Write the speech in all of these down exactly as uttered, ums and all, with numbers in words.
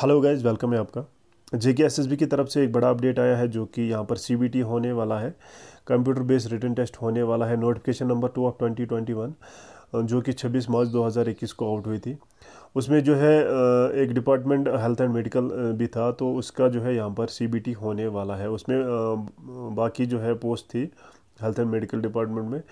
Hello guys, welcome है आपका। जेके SSB की तरफ से एक बड़ा अपडेट आया है जो कि यहाँ पर सीबीटी होने वाला है, कंप्यूटर बेस्ड रिटन टेस्ट होने वाला है। Notification number two of twenty twenty one जो कि छब्बीस मार्च दो हज़ार इक्कीस को आउट हुई थी, उसमें जो है एक डिपार्टमेंट हेल्थ एंड मेडिकल भी था, तो उसका जो है यहाँ पर सीबीटी होने वाला है। उसमें बाकी जो है पोस्ट थी हेल्थ एंड मेडिकल डिपार्टमेंट में,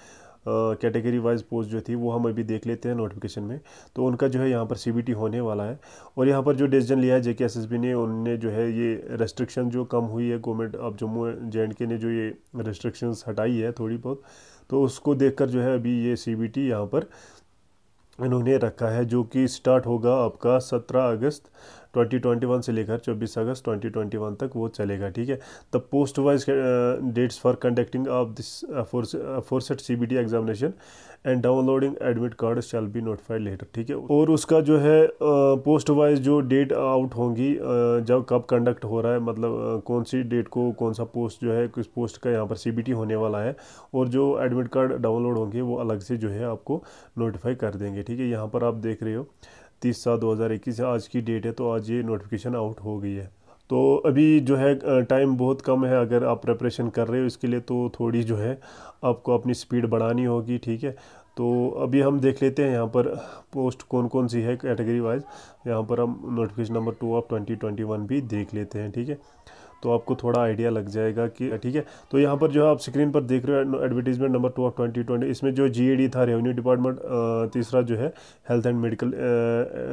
कैटेगरी वाइज पोस्ट जो थी वो हम अभी देख लेते हैं नोटिफिकेशन में, तो उनका जो है यहाँ पर सीबीटी होने वाला है। और यहाँ पर जो डिसीजन लिया है जेके एसएसबी ने, उनने जो है ये रेस्ट्रिक्शन जो कम हुई है, गवर्नमेंट ऑफ जम्मू एंड के ने जो ये रेस्ट्रिक्शंस हटाई है थोड़ी बहुत, तो उसको देखकर जो है अभी ये सीबीटी यहाँ पर इन्होंने रखा है, जो कि स्टार्ट होगा आपका सत्रह अगस्त दो हज़ार इक्कीस से लेकर चौबीस अगस्त दो हज़ार इक्कीस तक वो चलेगा। ठीक है, तब post wise dates for conducting of this aforesaid CBT examination and downloading admit card shall be notified letter. ठीक है, और उसका जो है पोस्ट वाइज जो डेट आउट होंगी, जब कब कंडक्ट हो रहा है, मतलब कौन सी डेट को कौन सा पोस्ट जो है, किस पोस्ट का यहाँ पर सीबीटी होने वाला है, और जो एडमिट कार्ड डाउनलोड होंगे वो अलग से जो है आपको नोटिफाई कर देंगे। ठीक है, यहाँ पर आप देख रहे हो तीस सात दो हज़ार इक्कीस आज की डेट है, तो आज ये नोटिफिकेशन आउट हो गई है। तो अभी जो है टाइम बहुत कम है, अगर आप प्रिपरेशन कर रहे हो इसके लिए तो थोड़ी जो है आपको अपनी स्पीड बढ़ानी होगी। ठीक है, तो अभी हम देख लेते हैं यहाँ पर पोस्ट कौन कौन सी है कैटेगरी वाइज। यहाँ पर हम notification number two of twenty twenty one भी देख लेते हैं। ठीक है, तो आपको थोड़ा आइडिया लग जाएगा कि ठीक है। तो यहाँ पर जो है आप स्क्रीन पर देख रहे हो advertisement number two of twenty twenty, इसमें जो जीएडी था रेवेन्यू डिपार्टमेंट, तीसरा जो है health and medical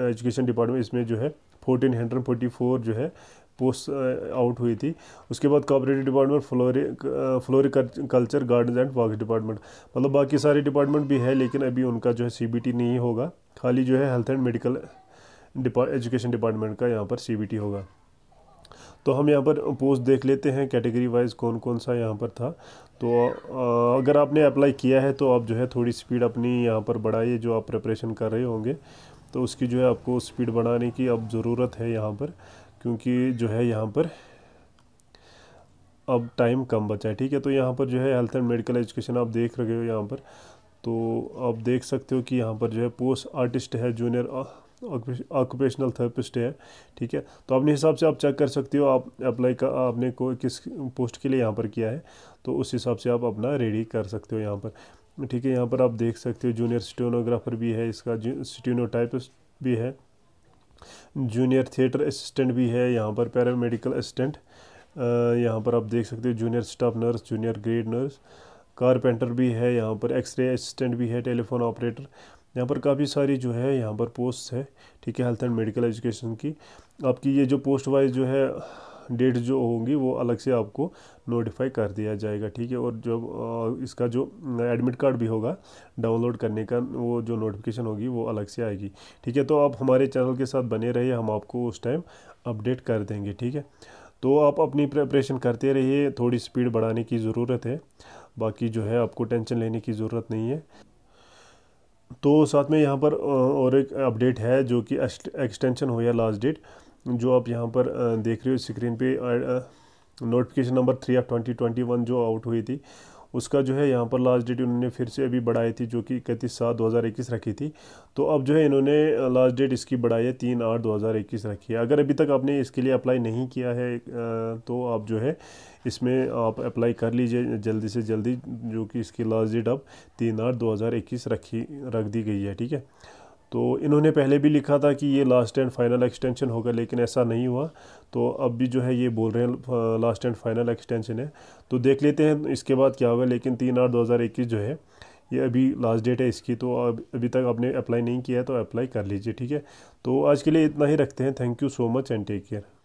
education department, इसमें जो है फोर्टीन हंड्रेड फोर्टी फोर जो है पोस्ट आउट हुई थी। उसके बाद कॉपरेटिव डिपार्टमेंट, फ्लोरी floriculture garden and park department, मतलब बाकी सारे डिपार्टमेंट भी है, लेकिन अभी उनका जो है सीबीटी नहीं होगा, खाली जो है health and medical education department का यहाँ पर सीबीटी होगा। तो हम यहाँ पर पोस्ट देख लेते हैं कैटेगरी वाइज कौन कौन सा यहाँ पर था। तो आ, अगर आपने अप्लाई किया है तो आप जो है थोड़ी स्पीड अपनी यहाँ पर बढ़ाइए, जो आप प्रिपरेशन कर रहे होंगे तो उसकी जो है आपको स्पीड बढ़ाने की अब ज़रूरत है यहाँ पर, क्योंकि जो है यहाँ पर अब टाइम कम बचा है। ठीक है, तो यहाँ पर जो है हेल्थ एंड मेडिकल एजुकेशन आप देख रहे हो यहाँ पर, तो आप देख सकते हो कि यहाँ पर जो है पोस्ट आर्टिस्ट है, जूनियर ऑक्यूपेशनल थेरेपिस्ट है। ठीक है, तो अपने हिसाब से आप चेक कर सकते हो आप अप्लाई का आपने को किस पोस्ट के लिए यहाँ पर किया है, तो उस हिसाब से आप अपना रेडी कर सकते हो यहाँ पर। ठीक है, यहाँ पर आप देख सकते हो जूनियर स्टेनोग्राफर भी है, इसका स्टेनोटाइपिस्ट भी है, जूनियर थिएटर असिस्टेंट भी है, यहाँ पर पैरामेडिकल असिस्टेंट, यहाँ पर आप देख सकते हो junior staff nurse, junior grade nurse, carpenter भी है, यहाँ पर एक्सरे असिस्टेंट भी है, टेलीफोन ऑपरेटर, यहाँ पर काफ़ी सारी जो है यहाँ पर पोस्ट है। ठीक है, हेल्थ एंड मेडिकल एजुकेशन की आपकी ये जो पोस्ट वाइज जो है डेट जो होंगी वो अलग से आपको नोटिफाई कर दिया जाएगा। ठीक है, और जो इसका जो एडमिट कार्ड भी होगा डाउनलोड करने का, वो जो नोटिफिकेशन होगी वो अलग से आएगी। ठीक है, तो आप हमारे चैनल के साथ बने रहिए, हम आपको उस टाइम अपडेट कर देंगे। ठीक है, तो आप अपनी प्रिपरेशन करते रहिए, थोड़ी स्पीड बढ़ाने की ज़रूरत है, बाकी जो है आपको टेंशन लेने की ज़रूरत नहीं है। तो साथ में यहाँ पर और एक अपडेट है जो कि एक्सटेंशन हुई है लास्ट डेट, जो आप यहाँ पर देख रहे हो स्क्रीन पे, notification number three of twenty twenty one जो आउट हुई थी, उसका जो है यहाँ पर लास्ट डेट उन्होंने फिर से अभी बढ़ाई थी, जो कि इकतीस सात दो हज़ार इक्कीस रखी थी, तो अब जो है इन्होंने लास्ट डेट इसकी बढ़ाई है तीन आठ दो हज़ार इक्कीस रखी है। अगर अभी तक आपने इसके लिए अप्लाई नहीं किया है तो आप जो है इसमें आप अप्लाई कर लीजिए जल्दी से जल्दी, जो कि इसकी लास्ट डेट अब तीन आठ दो हज़ार इक्कीस रखी रख दी गई है। ठीक है, तो इन्होंने पहले भी लिखा था कि ये लास्ट एंड फाइनल एक्सटेंशन होगा, लेकिन ऐसा नहीं हुआ, तो अब भी जो है ये बोल रहे हैं लास्ट एंड फाइनल एक्सटेंशन है। तो देख लेते हैं इसके बाद क्या होगा, लेकिन तीन आठ दो हज़ार इक्कीस जो है ये अभी लास्ट डेट है इसकी, तो अब अभी तक आपने अप्लाई नहीं किया है तो अप्लाई कर लीजिए। ठीक है, तो आज के लिए इतना ही रखते हैं। Thank you so much and take care.